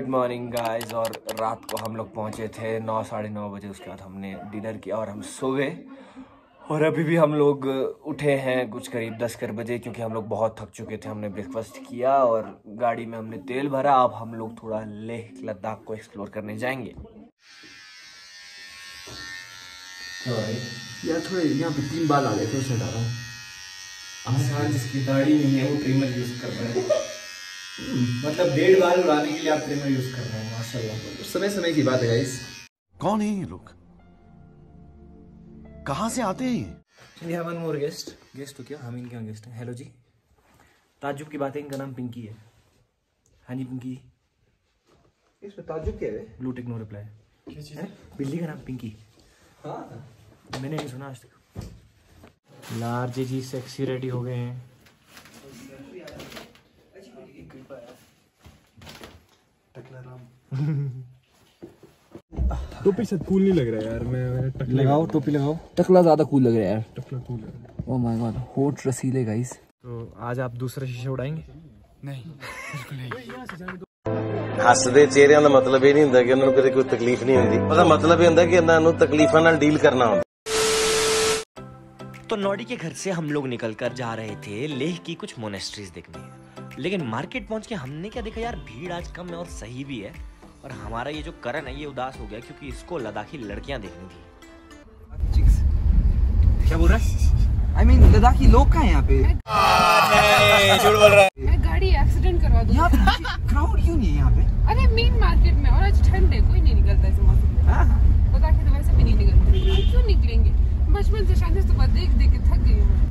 Good morning guys. और रात को हम लोग पहुंचे थे 9 साढ़े 9 बजे। उसके बाद हमने डिनर किया और हम सो गए। और अभी भी हम लोग उठे हैं कुछ करीब 10 बजे, क्योंकि हम लोग बहुत थक चुके थे। हमने ब्रेकफास्ट किया और गाड़ी में हमने तेल भरा। अब हम लोग थोड़ा लेह लद्दाख को एक्सप्लोर करने जाएंगे। यार थोड़े यहाँ पे 3 बाल आ गए थे उससे ज़्यादा। इंसान जिसकी दाढ़ी नहीं है वो ट्रिमर यूज़ कर रहे हैं। मतलब 1.5 बाल उड़ाने के लिए आप ट्रिमर यूज़ कर रहे हैं। माशाल्लाह, समय समय की बात है गाइस। कौन है ये लोग, कहाँ से आते हैं? One more guest. गेस्ट तो क्या, हम इनके यहाँ गेस्ट हैं। हेलो जी, ताज्जुब की बात है, इनका नाम पिंकी है। हाँ जी पिंकी, इसमें ताज्जुब क्या है? Blue tick no reply. क्या चीज़ है? बिल्ली का नाम पिंकी। हाँ, मैंने नहीं सुना आज तक। लार्ज जी सेक्सी रेडी हो गए हैं। टोपी शायद कूल नहीं लग रहा है यार। मैं टकला लगाओ, टोपी लगाओ। टकला ज्यादा कूल लग रहा है यार। टकला कूल लग रहा है। ओह माय गॉड, होट रसीले गाइस। तो आज आप दूसरा शीशा उड़ाएंगे? नहीं बिल्कुल नहीं। हसदे चेहरिया का मतलब यह नहीं होंगे कि उन्होंने कभी कोई तकलीफ नहीं होती। उसका मतलब यह होंगे कि इन्होंने तकलीफों से डील करना होता। तो नॉडी के घर से हम लोग निकलकर जा रहे थे लेह की कुछ मोनेस्ट्रीज देखने। लेकिन मार्केट पहुंच के हमने क्या देखा यार, भीड़ आज कम है और सही भी है। और हमारा ये जो करण है ये उदास हो गया क्योंकि इसको लद्दाखी लड़कियां देखनी थी। क्या बोल रहा है? आई मीन लद्दाखी लोग कहाँ हैं यहाँ पे? एक्सीडेंट करवा दो। क्राउड क्यों नहीं है यहाँ पे? अरे मेन मार्केट में, और आज ठंड है, कोई नहीं निकलता इस मौसम में। लद्दाख तो वैसे भी नहीं निकलते, क्यों निकलेंगे? बचपन से शांति स्तूपा देख देख के थक गई हूँ।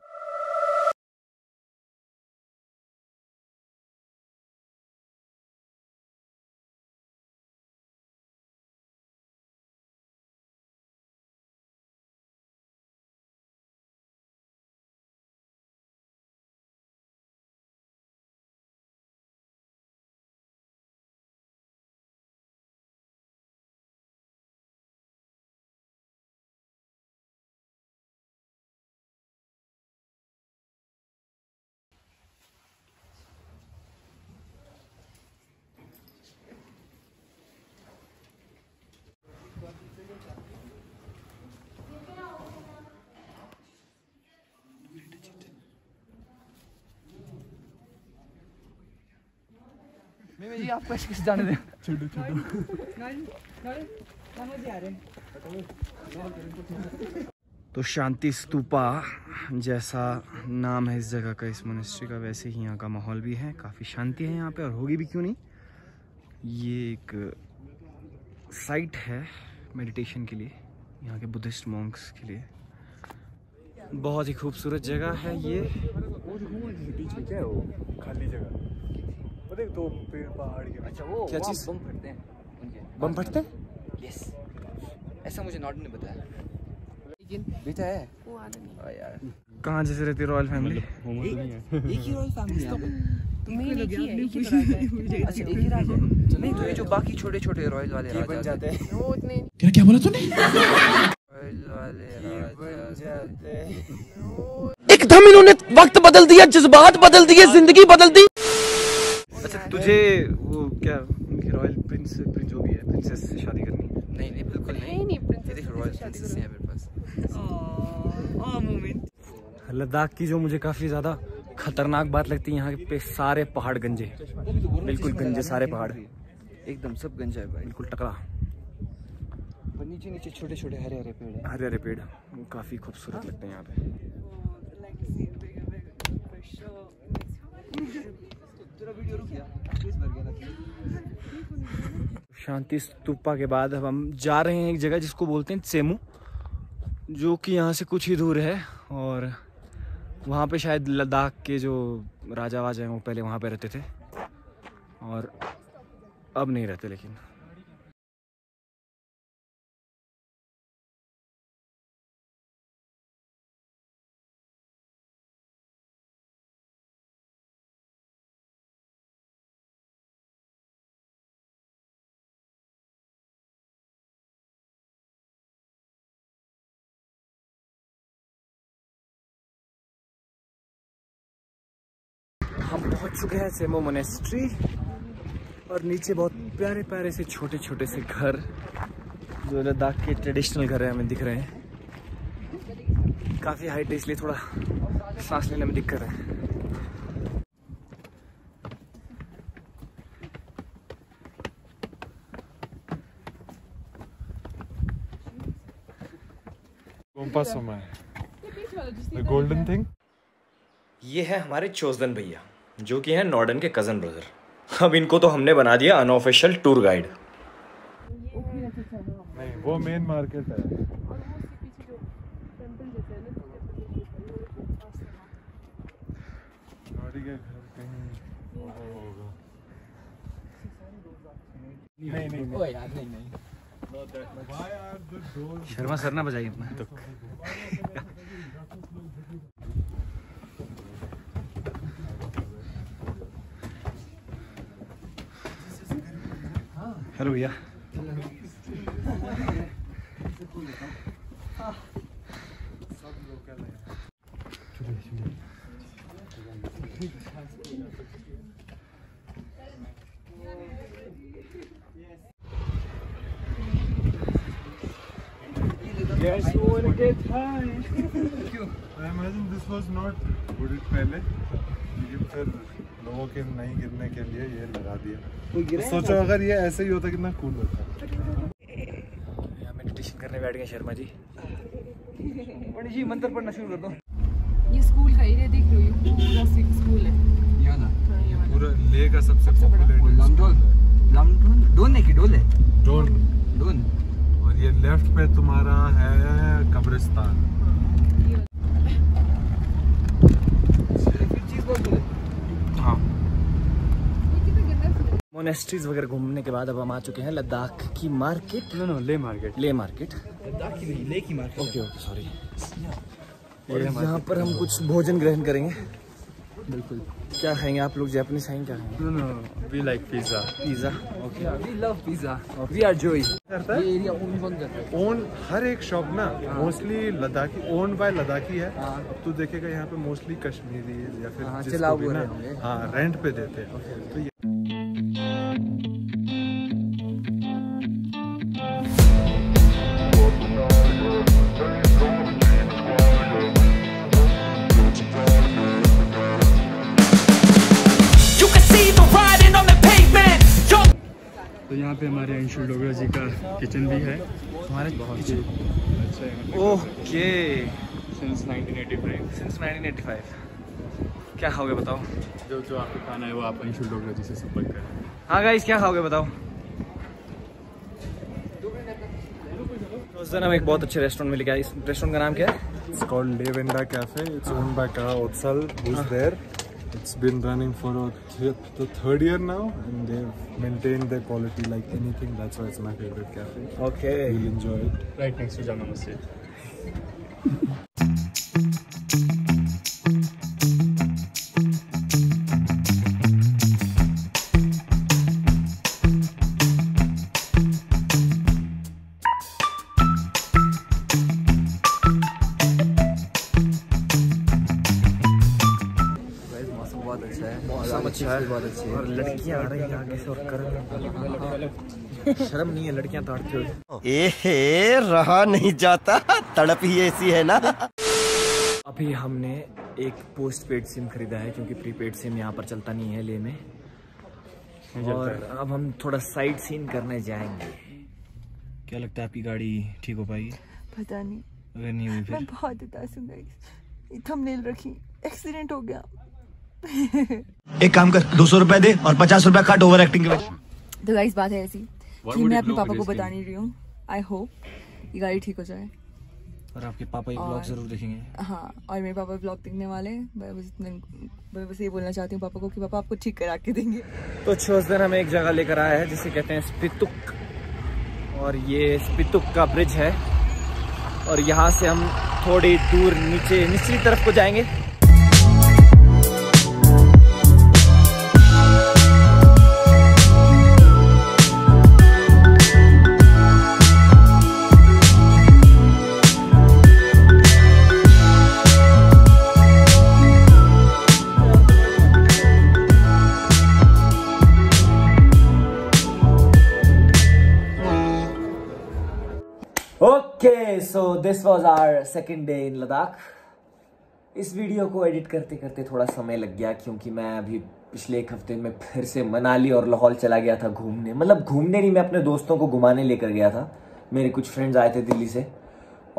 मेरे जी आपको ऐसे किस जाने दें? छोड़ो छोड़ो। आ रहे। तो शांति स्तूपा जैसा नाम है इस जगह का, इस मोनेस्ट्री का, वैसे ही यहाँ का माहौल भी है। काफ़ी शांति है यहाँ पे, और होगी भी क्यों नहीं। ये एक साइट है मेडिटेशन के लिए, यहाँ के बुद्धिस्ट मॉन्क्स के लिए। बहुत ही खूबसूरत जगह है ये। बीच में क्या है वो खाली जगह? तो पेड़ पहाड़ के। अच्छा वो क्या चीज़? बम फटते हैं उनके। बम फटते हैं? यस, ऐसा मुझे नॉर्डन ने बताया। लेकिन बेटा है वो आना नहीं यार। कहाँ जैसे रहती रॉयल फैमिली? एक ही रॉयल फैमिली है। तुम्हें एक ही अच्छा एक ही राजा है। नहीं तो ये जो बाकी छोटे छोटे रॉयल वाले राजा बन जाते हैं वो उतने। तेरा क्या बोला तूने? रॉयल वाले राजा। एकदम इन्होंने वक्त बदल दिया, जज्बात बदल दिए, जिंदगी बदल दी। अच्छा तुझे वो क्या उनके रॉयल प्रिंस प्रिंस जो भी है प्रिंसेस से शादी करनी है? नहीं नहीं बिल्कुल नहीं। प्रिंसेस रॉयल प्रिंसेस है मेरे पास। ओह मोमेंट। लद्दाख की जो मुझे काफ़ी ज़्यादा खतरनाक बात लगती है, यहाँ पे सारे पहाड़ गंजे, बिल्कुल गंजे सारे पहाड़, एकदम सब गंजा है भाई, बिल्कुल टकरा। नीचे नीचे छोटे छोटे हरे हरे पेड़ हैं, हरे हरे पेड़ काफ़ी खूबसूरत लगते हैं यहाँ पे। शांति स्तूपा के बाद अब हम जा रहे हैं एक जगह जिसको बोलते हैं त्सेमो, जो कि यहाँ से कुछ ही दूर है। और वहाँ पे शायद लद्दाख के जो राजा वाजा हैं वो पहले वहाँ पे रहते थे और अब नहीं रहते। लेकिन हम पहुंच चुके हैं सेमो मोनेस्ट्री। और नीचे बहुत प्यारे प्यारे से छोटे छोटे से घर जो लद्दाख के ट्रेडिशनल घर है हमें दिख रहे हैं। काफ़ी हाइट है इसलिए थोड़ा सांस लेने में दिक्कत है। गोल्डन थिंग ये है हमारे चोजदन भैया जो कि हैं नॉर्डन के कजन ब्रदर। अब इनको तो हमने बना दिया अनऑफिशियल टूर गाइड। नहीं वो मेन मार्केट है। नहीं शर्मा सर ना बजाइए अपना। हेलो भैया Yes, you want to get high. I imagine this was not wooded पहले, लेकिन फिर लोगों के नहीं गिरने के लिए ये लगा दिया। सोचो अगर ये ऐसे ही होता कितना कूल होता। यहाँ मेडिटेशन करने बैठ गए शर्मा जी। पंडित जी मंत्र पढ़ना शुरू कर दो। ये स्कूल का एरिया देख रहे हो, पूरा सिख स्कूल है। यहाँ ना पूरा लेह का सबसे पॉपुलर डोन है कि डोल है? डोन। ये लेफ्ट पे तुम्हारा है कब्रिस्तान। हाँ। मोनेस्ट्रीज वगैरह घूमने के बाद अब हम आ चुके हैं लद्दाख की market. No Leh market Ladakh की नहीं, ले की मार्केट। Okay sorry. और यहाँ पर हम कुछ भोजन ग्रहण करेंगे। बिल्कुल। क्या खाएंगे आप लोग? जापानीज खाएंगे क्या? No we like pizza. Okay we love pizza. We are joy करता है ये एरिया ओन करता है। ओन हर एक शॉप ना mostly Ladakhi own by Ladakhi है। तो देखेगा यहाँ पे मोस्टली कश्मीरी या फिर चलाओ ना रेंट पे देते हैं। तो यहाँ पे हमारे अंशुल डोगरा जी का किचन भी है। हमारे बहुत अच्छा। Okay since 1985। क्या खाओगे बताओ? जो आपको खाना है वो आप अंशुल डोगरा जी से संपर्क करें। हाँ गाइस क्या खाओगे बताओ? उस दिन हम एक बहुत अच्छे रेस्टोरेंट में लेके आए। इस रेस्टोरेंट का नाम क्या है? It's called Le Venda cafe. It's own by का ओत्सल is there. It's been running for the third year now, and they've maintained their quality like anything. That's why it's my favorite cafe. Okay, you'll enjoy it. Right next to Jama Masjid. बहुत अच्छा है। और लड़कियां आ रही हैं आगे से और कर रही हैं। शर्म नहीं है लड़कियां ताड़ती हुई। एहे रहा नहीं जाता, तड़प ही ऐसी है ना। अभी हमने एक पोस्ट पेड सिम खरीदा है क्योंकि प्रीपेड सिम यहाँ पर चलता नहीं है ले में। और अब हम थोड़ा साइड सीन करने जाएंगे। क्या लगता है आपकी गाड़ी ठीक हो पाएगी? पता नहीं, अगर नहीं हुई फिर बहुत उदास। थंबनेल रखी, एक्सीडेंट हो गया। एक काम कर 200 रुपए दे और 50 रुपए कट ओवर एक्टिंग के वजह। तो गाइस बात है ऐसी कि मैं अपने पापा को बता नहीं रही हूँ। आई होप ये गाड़ी ठीक हो जाए। और आपके पापा ये व्लॉग जरूर देखेंगे। हाँ और मेरे पापा व्लॉग देखने वाले। मैं बस ये बोलना चाहती हूँ पापा को कि पापा आपको ठीक करा के देंगे। तो चोजदन हमें एक जगह लेकर आया है जिसे कहते हैं स्पितुक। और ये स्पितुक का ब्रिज है और यहाँ से हम थोड़ी दूर नीचे निचली तरफ को जाएंगे। So this was our second day in Ladakh. इस वीडियो को एडिट करते करते थोड़ा समय लग गया क्योंकि मैं अभी पिछले एक हफ्ते में फिर से मनाली और लाहौल चला गया था घूमने, मतलब घूमने नहीं, मैं अपने दोस्तों को घुमाने लेकर गया था। मेरे कुछ फ्रेंड्स आए थे दिल्ली से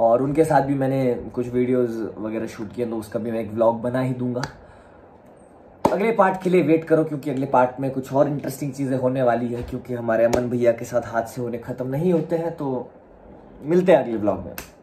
और उनके साथ भी मैंने कुछ वीडियोस वगैरह शूट किए, तो उसका भी मैं एक व्लॉग बना ही दूंगा। अगले पार्ट के लिए वेट करो क्योंकि अगले पार्ट में कुछ और इंटरेस्टिंग चीज़ें होने वाली है, क्योंकि हमारे अमन भैया के साथ हादसे होने ख़त्म नहीं होते हैं। तो मिलते हैं अगले व्लॉग में।